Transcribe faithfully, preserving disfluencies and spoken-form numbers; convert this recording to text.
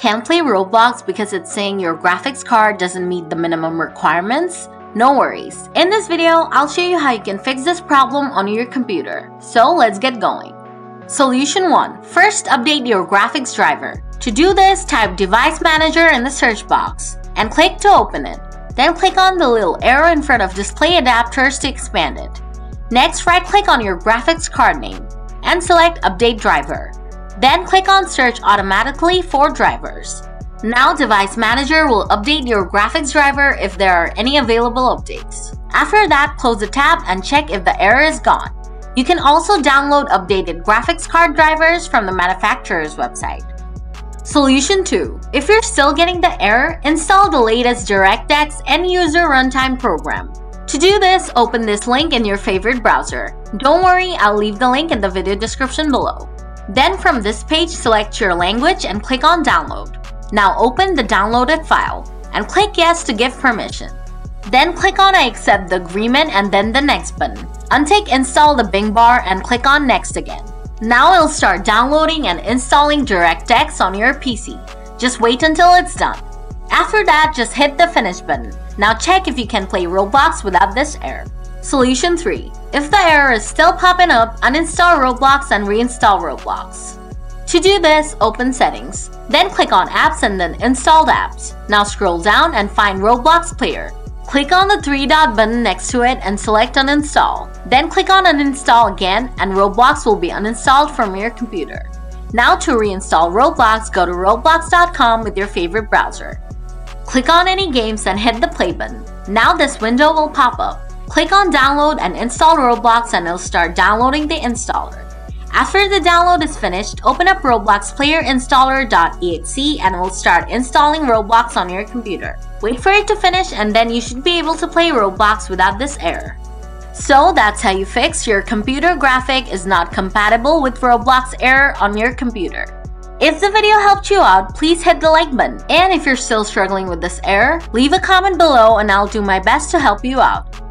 Can't play Roblox because it's saying your graphics card doesn't meet the minimum requirements? No worries. In this video, I'll show you how you can fix this problem on your computer. So let's get going. Solution one. First, update your graphics driver. To do this, type Device Manager in the search box and click to open it. Then click on the little arrow in front of Display Adapters to expand it. Next, right-click on your graphics card name and select Update Driver. Then click on Search Automatically for Drivers. Now Device Manager will update your graphics driver if there are any available updates. After that, close the tab and check if the error is gone. You can also download updated graphics card drivers from the manufacturer's website. Solution two. If you're still getting the error, install the latest DirectX end-user runtime program. To do this, open this link in your favorite browser. Don't worry, I'll leave the link in the video description below. Then from this page, select your language and click on Download. Now open the downloaded file and click Yes to give permission. Then click on I accept the agreement and then the Next button. Untick Install the Bing bar and click on Next again. Now it'll start downloading and installing DirectX on your P C. Just wait until it's done. After that, just hit the Finish button. Now check if you can play Roblox without this error. Solution three. If the error is still popping up, uninstall Roblox and reinstall Roblox. To do this, open Settings, then click on Apps and then Installed Apps. Now scroll down and find Roblox Player. Click on the three-dot button next to it and select Uninstall. Then click on Uninstall again and Roblox will be uninstalled from your computer. Now to reinstall Roblox, go to roblox dot com with your favorite browser. Click on any games and hit the Play button. Now this window will pop up. Click on Download and Install Roblox and it'll start downloading the installer. After the download is finished, open up Roblox Player Installer.exe and it will start installing Roblox on your computer. Wait for it to finish and then you should be able to play Roblox without this error. So that's how you fix your computer graphic is not compatible with Roblox error on your computer. If the video helped you out, please hit the like button. And if you're still struggling with this error, leave a comment below and I'll do my best to help you out.